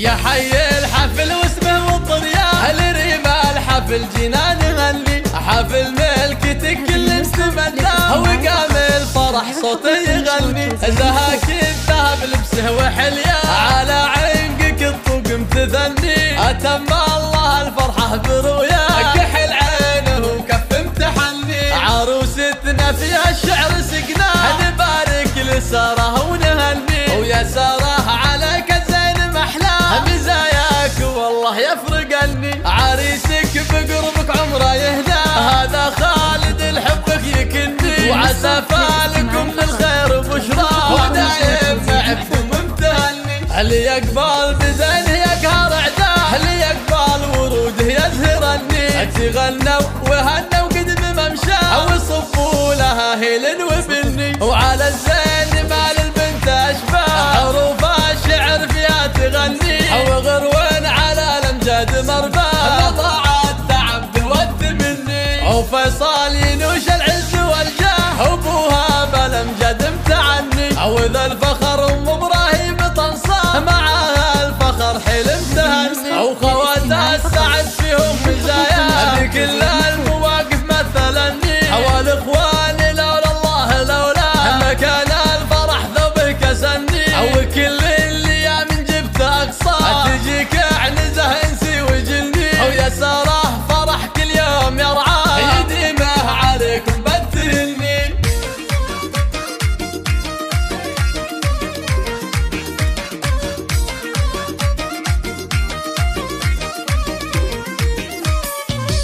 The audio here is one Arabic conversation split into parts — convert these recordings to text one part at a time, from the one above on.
يا حي الحفل واسمه والطريان، هالريمال حفل جنان يغني، حفل ملكتك كل مستمتع، وقام الفرح صوته يغني، زهاك الذهب لبسه وحليان، على عنقك الطقم تذني، أتم الله الفرحة برؤيان، كحل عينه وكف امتحني، عروستنا فيها الشعر سقناه، نبارك لساره ونهني، ويا ساره عليك الزين محلاه، مزاياك والله يفرقني، عريسك بقربك عمره يهدى، هذا خالد الحبك يكني، وعسى فالكم الخير وبشراه، ودايم معكم امتهني، اللي يقبل بزينه يقهر اعداه، اللي يقبل وروده يزهرني، تغنوا وهنوا قدم ممشاه، وصفوا لها هيل وبني، وعلى الزين مال البنت اشباه، حروف الشعر فيها تغني، وغرون على الامجاد مرباه، مطاعات تعبد والثمني، وفيصال ينوش العز والجاه، ابوها بالامجاد امتعني، وذا الفخر ام ابراهيم طنصاه، معاها الفخر حلم تهني، وخواتها السعد فيهم مزاياه، في كل المواقف مثلني، والاخوان لولا الله لولاه، اما كان الفرح ذوبه كسني، وكل الايام جبت اقصاه، تجيك عنزه انسي وجلني، ويا ساره فرح كل يوم يرعاه، يديمه عليكم بتهني.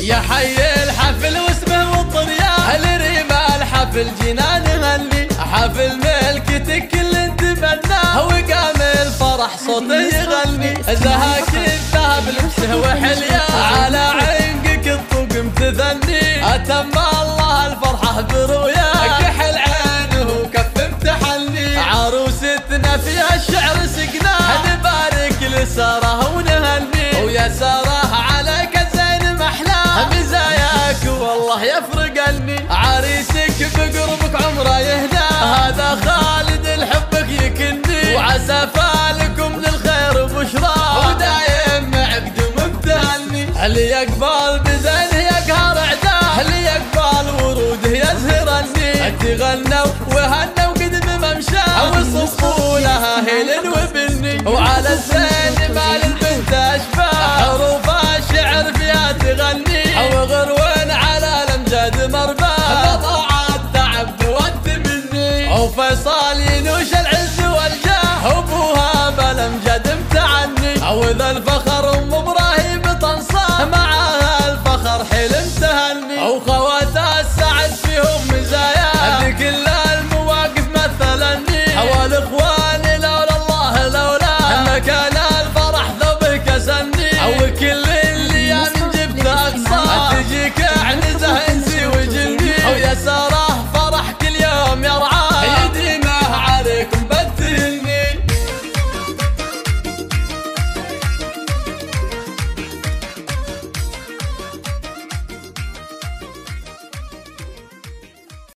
يا حي الحفل واسمه والطريان، هالريمال حفل جنان يغني، حفل ملكتك كل انتبناه، وقام الفرح صوته يغني، زهاك الذهب لبسه وحليان، على عنقك الطقم تذني، أتم الله الفرحة برؤيان، كحل عينه وكف امتحني، عروستنا فيها الشعر سقناه، نبارك لساره ونهني، ويا ساره عليك الزين محلاه، مزاياك والله يفرقني، عريسك بقربك عمره يهدى، هذا خالد الحبك يكني، وعسى فالكم للخير وبشراه، ودايم معك دم امتهني، اللي يقبل بزينه يقهر اعداه، اللي يقبل وروده يزهرني، تغنوا وهنوا قدم ممشاه، وصفوا لها هيل وبني، وعلى الزين مال البنت اشباه، حروف الشعر فيها تغني، وغرون على الامجاد مرباه، مطاعات تعبد والثمني، وفيصال ينوش العز والجاه، ابوها بالامجاد امتعني، وذا الفخر ام ابراهيم طنصاه، معاها الفخر حلم تهني، وخواتها السعد فيهم مزاياه، في كل المواقف مثلني، والاخوان